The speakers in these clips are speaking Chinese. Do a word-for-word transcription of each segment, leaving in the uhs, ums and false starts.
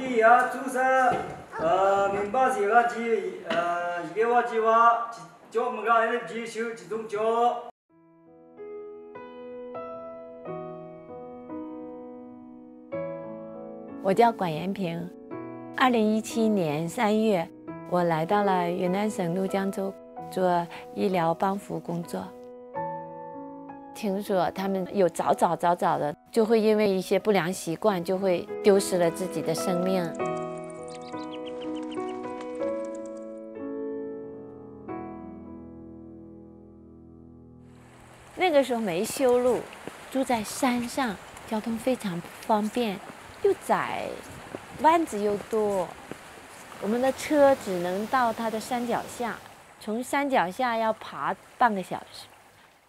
比亚出生，呃，明白是个几呃，一个话计划，叫我们个人接受几种教。 我叫管延平，二零一七年三月，我来到了云南省怒江州做医疗帮扶工作。听说他们有早早早早的就会因为一些不良习惯，就会丢失了自己的生命。那个时候没修路，住在山上，交通非常不方便。 又窄，弯子又多，我们的车只能到它的山脚下，从山脚下要爬半个小时。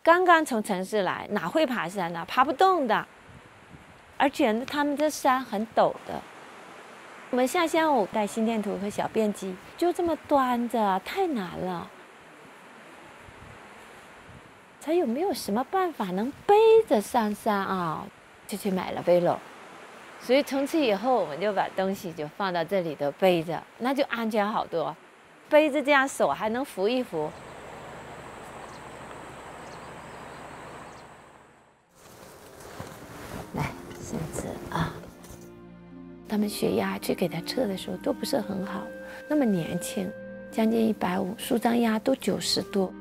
刚刚从城市来，哪会爬山呢？爬不动的。而且呢，他们这山很陡的。我们下乡，我带心电图和小便机，就这么端着，太难了。咱有没有什么办法能背着上山啊？就去买了背篓。 所以从此以后，我们就把东西就放到这里头背着，那就安全好多。背着这样手还能扶一扶。来，身子啊。他们血压去给他测的时候都不是很好，那么年轻，将近一百五，舒张压都九十多。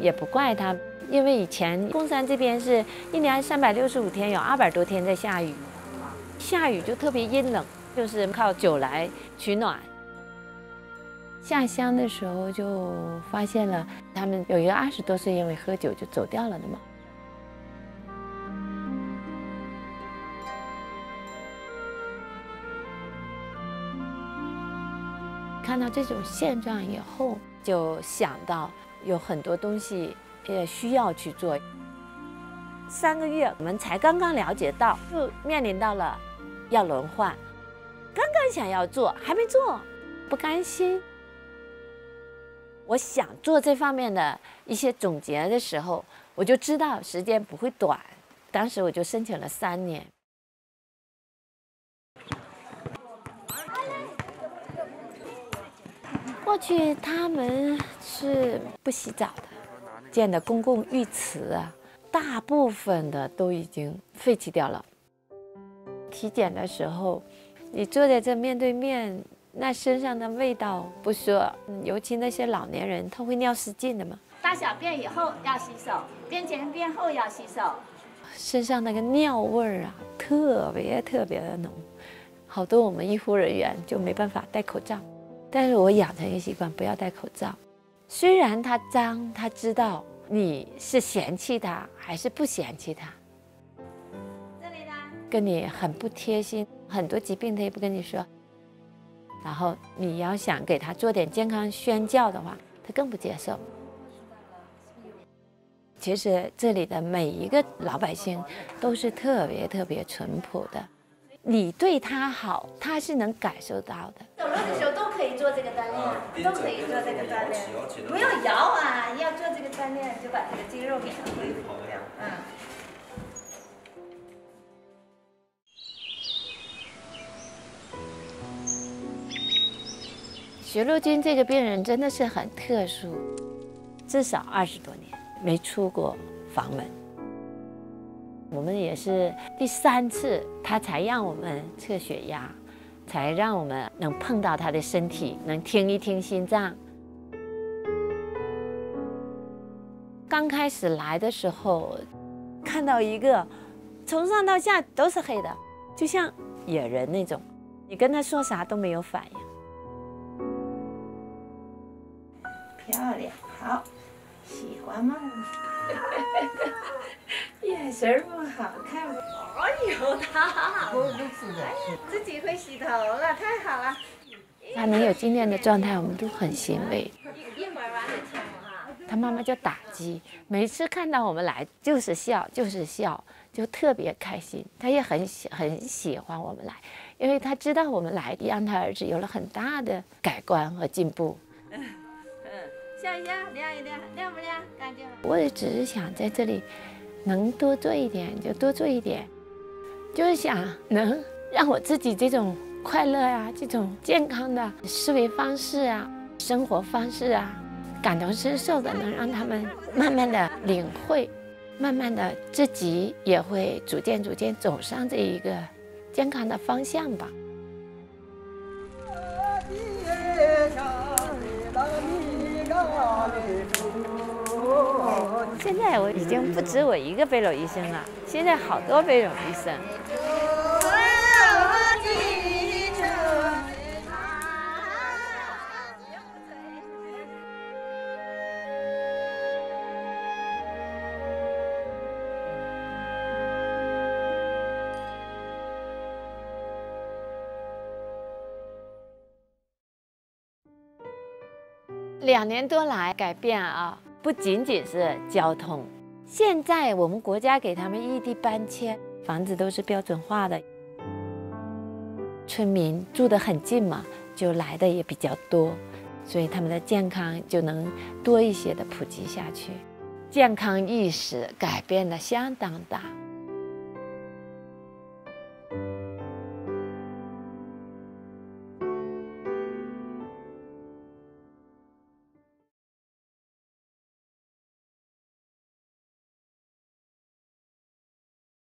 也不怪他，因为以前贡山这边是一年三百六十五天，有二百多天在下雨。 下雨就特别阴冷，就是靠酒来取暖。下乡的时候就发现了，他们有一个二十多岁因为喝酒就走掉了的嘛。看到这种现状以后，就想到有很多东西也需要去做。三个月我们才刚刚了解到，就面临到了。 要轮换，刚刚想要做，还没做，不甘心。我想做这方面的一些总结的时候，我就知道时间不会短。当时我就申请了三年。过去他们是不洗澡的，建的公共浴池啊，大部分的都已经废弃掉了。 体检的时候，你坐在这面对面，那身上的味道不说，尤其那些老年人，他会尿失禁的嘛。大小便以后要洗手，便前便后要洗手。身上那个尿味儿啊，特别特别的浓，好多我们医护人员就没办法戴口罩。但是我养成一个习惯，不要戴口罩。虽然它脏，它知道你是嫌弃它还是不嫌弃它。 跟你很不贴心，很多疾病他也不跟你说。然后你要想给他做点健康宣教的话，他更不接受。其实这里的每一个老百姓都是特别特别淳朴的，你对他好，他是能感受到的。走路的时候都可以做这个锻炼，都可以做这个锻炼，不用摇啊，要做这个锻炼就把这个肌肉给它恢复掉，嗯。 血漏菌这个病人真的是很特殊，至少二十多年没出过房门。我们也是第三次，他才让我们测血压，才让我们能碰到他的身体，能听一听心脏。刚开始来的时候，看到一个从上到下都是黑的，就像野人那种，你跟他说啥都没有反应。 漂亮，好，喜欢吗？眼神不好看，哎呦，他好，自己会洗头了，太好了。他能有今天的状态，我们都很欣慰。一会儿完了请我啊。他妈妈叫打击，每次看到我们来就是笑，就是笑，就特别开心。他也很喜很喜欢我们来，因为他知道我们来，让他儿子有了很大的改观和进步。 笑一笑，亮一亮，亮不亮？干净吗？我也只是想在这里能多做一点就多做一点，就是想能让我自己这种快乐啊，这种健康的思维方式啊，生活方式啊，感同身受的能让他们慢慢的领会，慢慢的自己也会逐渐逐渐走上这一个健康的方向吧。 现在我已经不止我一个贝篓医生了，现在好多贝篓医生。两年多来改变啊。 不仅仅是交通，现在我们国家给他们异地搬迁，房子都是标准化的，村民住得很近嘛，就来的也比较多，所以他们的健康就能多一些的普及下去，健康意识改变的相当大。